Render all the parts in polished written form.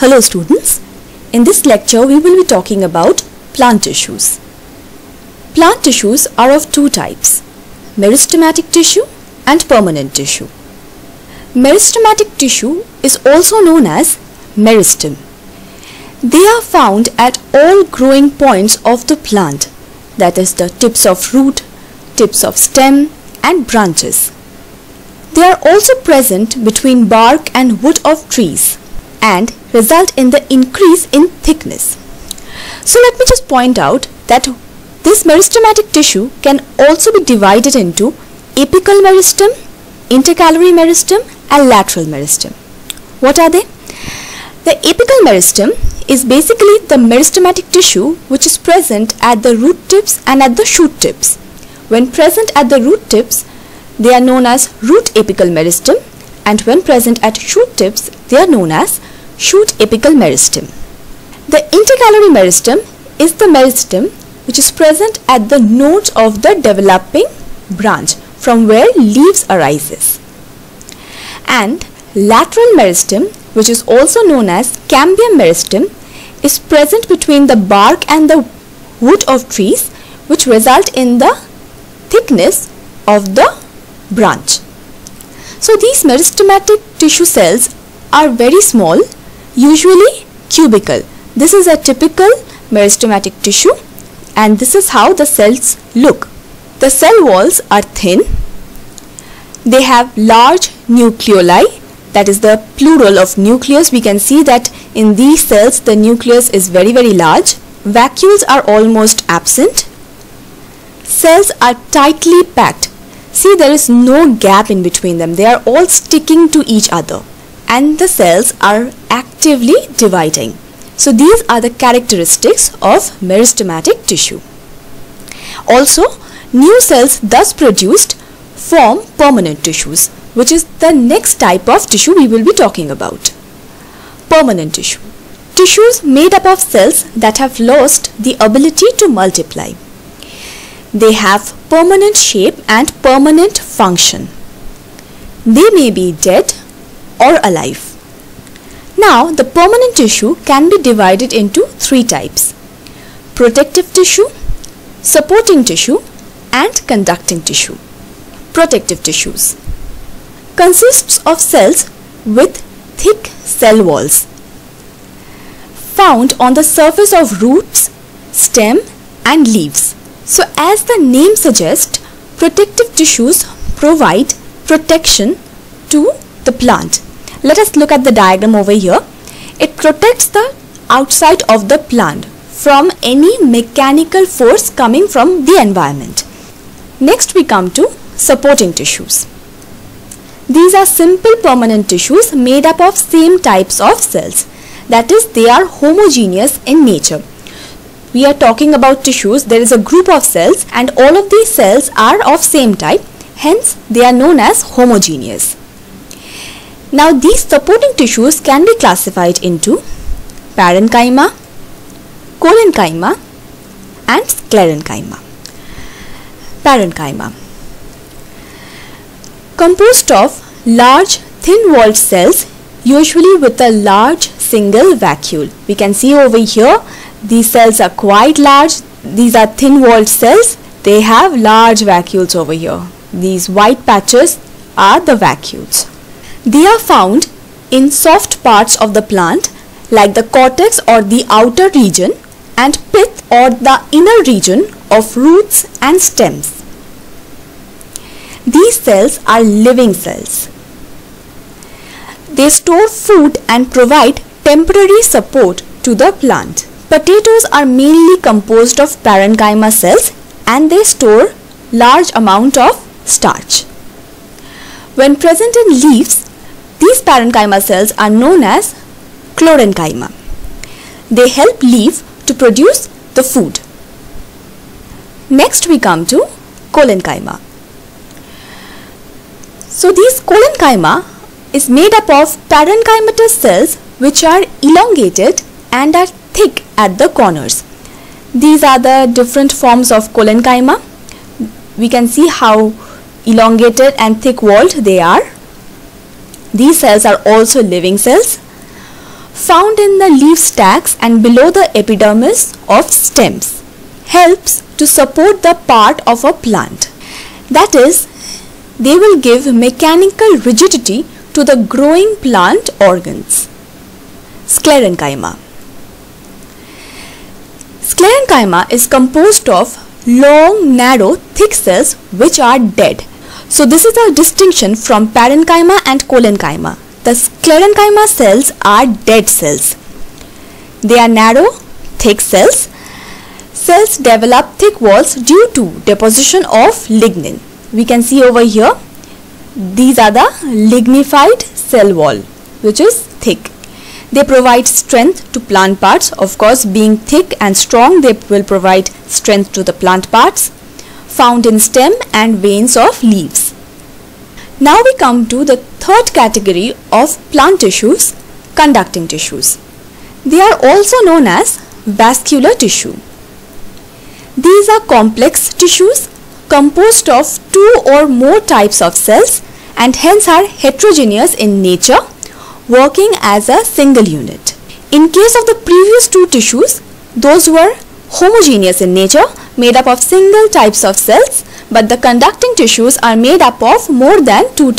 Hello students, in this lecture we will be talking about plant tissues. Plant tissues are of two types, meristematic tissue and permanent tissue. Meristematic tissue is also known as meristem. They are found at all growing points of the plant, that is the tips of root, tips of stem and branches. They are also present between bark and wood of trees and result in the increase in thickness. So let me just point out that this meristematic tissue can also be divided into apical meristem, intercalary meristem and lateral meristem. What are they? The apical meristem is basically the meristematic tissue which is present at the root tips and at the shoot tips. When present at the root tips, they are known as root apical meristem, and when present at shoot tips, they are known as shoot apical meristem. The intercalary meristem is the meristem which is present at the nodes of the developing branch from where leaves arises. And lateral meristem, which is also known as cambium meristem, is present between the bark and the wood of trees, which result in the thickness of the branch. So these meristematic tissue cells are very small, usually cubical. This is a typical meristematic tissue, and this is how the cells look. The cell walls are thin. They have large nucleoli, that is the plural of nucleus. We can see that in these cells the nucleus is very, very large. Vacuoles are almost absent. Cells are tightly packed. See, there is no gap in between them. They are all sticking to each other, and the cells are actively dividing. So these are the characteristics of meristematic tissue. Also, new cells thus produced form permanent tissues, which is the next type of tissue we will be talking about. Permanent tissue. Tissues made up of cells that have lost the ability to multiply. They have permanent shape and permanent function. They may be dead or alive. Now, the permanent tissue can be divided into three types: protective tissue, supporting tissue and conducting tissue. Protective tissues consists of cells with thick cell walls found on the surface of roots, stem and leaves. So as the name suggests, protective tissues provide protection to the plant. Let us look at the diagram over here. It protects the outside of the plant from any mechanical force coming from the environment. Next we come to supporting tissues. These are simple permanent tissues made up of same types of cells. That is, they are homogeneous in nature. We are talking about tissues. There is a group of cells and all of these cells are of same type. Hence, they are known as homogeneous. Now, these supporting tissues can be classified into parenchyma, collenchyma and sclerenchyma. Parenchyma. Composed of large thin-walled cells, usually with a large single vacuole. We can see over here. These cells are quite large. These are thin-walled cells. They have large vacuoles over here. These white patches are the vacuoles. They are found in soft parts of the plant like the cortex or the outer region and pith or the inner region of roots and stems. These cells are living cells. They store food and provide temporary support to the plant. Potatoes are mainly composed of parenchyma cells and they store large amount of starch. When present in leaves, these parenchyma cells are known as sclerenchyma. They help leaf to produce the food. Next we come to collenchyma. So these collenchyma is made up of parenchymatous cells which are elongated and are thick at the corners. These are the different forms of collenchyma. We can see how elongated and thick-walled they are. These cells are also living cells. found in the leaf stacks and below the epidermis of stems, helps to support the part of a plant. That is, they will give mechanical rigidity to the growing plant organs. Sclerenchyma. Sclerenchyma is composed of long, narrow, thick cells which are dead. So this is a distinction from parenchyma and collenchyma. The sclerenchyma cells are dead cells. They are narrow, thick cells. Cells develop thick walls due to deposition of lignin. We can see over here, these are the lignified cell wall, which is thick. They provide strength to plant parts. Of course, being thick and strong, they will provide strength to the plant parts found in stem and veins of leaves. Now we come to the third category of plant tissues, conducting tissues. They are also known as vascular tissue. These are complex tissues composed of two or more types of cells and hence are heterogeneous in nature, working as a single unit. In case of the previous two tissues, those were homogeneous in nature, made up of single types of cells, but the conducting tissues are made up of more than one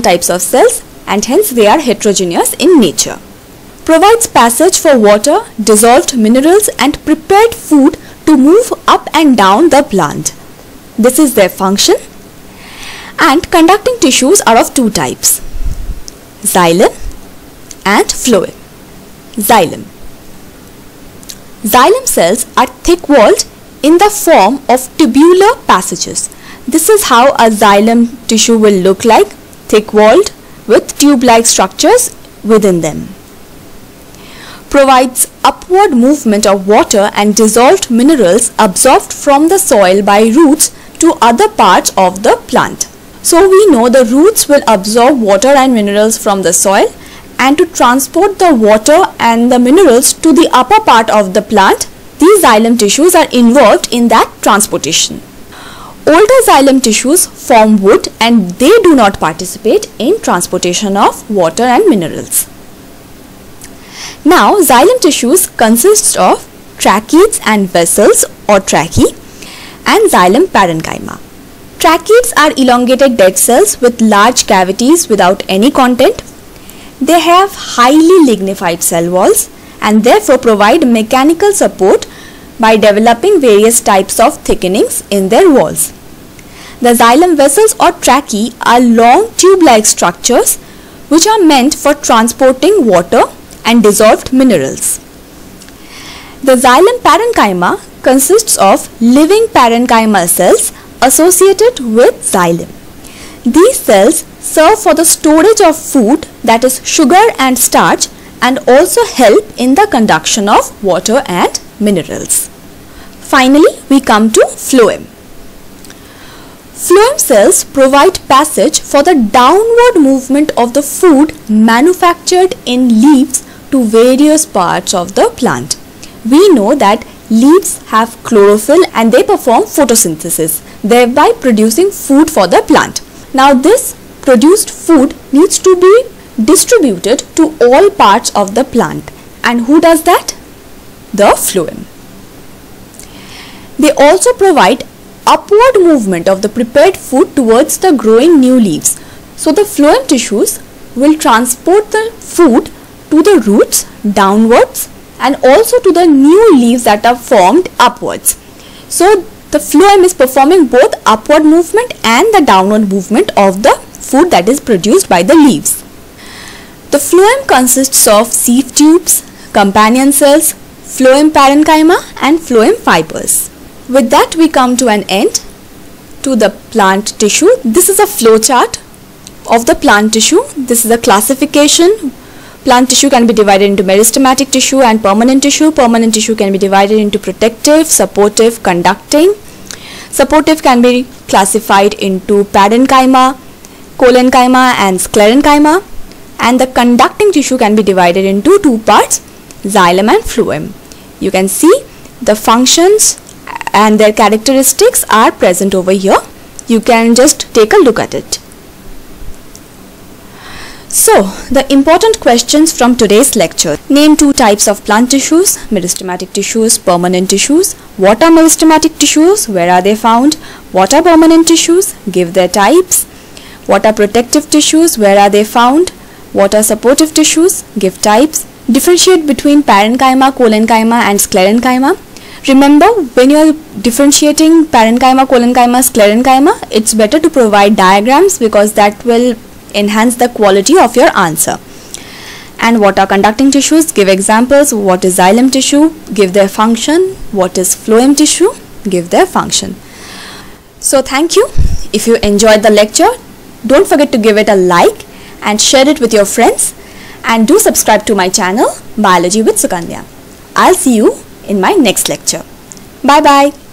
types of cells, and hence they are heterogeneous in nature. Provides passage for water, dissolved minerals and prepared food to move up and down the plant. This is their function. And conducting tissues are of two types, xylem and phloem. Xylem. Xylem cells are thick-walled in the form of tubular passages. This is how a xylem tissue will look like, thick-walled with tube-like structures within them. Provides upward movement of water and dissolved minerals absorbed from the soil by roots to other parts of the plant. So we know the roots will absorb water and minerals from the soil, and to transport the water and the minerals to the upper part of the plant, these xylem tissues are involved in that transportation. Older xylem tissues form wood and they do not participate in transportation of water and minerals. Now, xylem tissues consist of tracheids and vessels or tracheae and xylem parenchyma. Tracheids are elongated dead cells with large cavities without any content. They have highly lignified cell walls and therefore provide mechanical support by developing various types of thickenings in their walls. The xylem vessels or tracheae are long tube-like structures which are meant for transporting water and dissolved minerals. The xylem parenchyma consists of living parenchymal cells associated with xylem. These cells serve for the storage of food, that is sugar and starch, and also help in the conduction of water and minerals. Finally, we come to phloem. Phloem cells provide passage for the downward movement of the food manufactured in leaves to various parts of the plant. We know that leaves have chlorophyll and they perform photosynthesis, thereby producing food for the plant. Now this produced food needs to be distributed to all parts of the plant. And who does that? The phloem. They also provide upward movement of the prepared food towards the growing new leaves. So the phloem tissues will transport the food to the roots downwards and also to the new leaves that are formed upwards. So the phloem is performing both upward movement and the downward movement of the food that is produced by the leaves. The phloem consists of sieve tubes, companion cells, phloem parenchyma and phloem fibers. With that we come to an end to the plant tissue. This is a flow chart of the plant tissue. This is a classification. Plant tissue can be divided into meristematic tissue and permanent tissue. Permanent tissue can be divided into protective, supportive, conducting. Supportive can be classified into parenchyma, collenchyma and sclerenchyma, and the conducting tissue can be divided into two parts, xylem and phloem. You can see the functions and their characteristics are present over here. You can just take a look at it. So, the important questions from today's lecture. Name two types of plant tissues, meristematic tissues, permanent tissues. What are meristematic tissues? Where are they found? What are permanent tissues? Give their types. What are protective tissues? Where are they found? What are supportive tissues? Give types. Differentiate between parenchyma, collenchyma and sclerenchyma. Remember, when you are differentiating parenchyma, collenchyma, sclerenchyma, it's better to provide diagrams because that will enhance the quality of your answer. And what are conducting tissues? Give examples. What is xylem tissue? Give their function. What is phloem tissue? Give their function. So thank you. If you enjoyed the lecture, don't forget to give it a like and share it with your friends, and do subscribe to my channel Biology with Sukanya. I'll see you in my next lecture. Bye bye.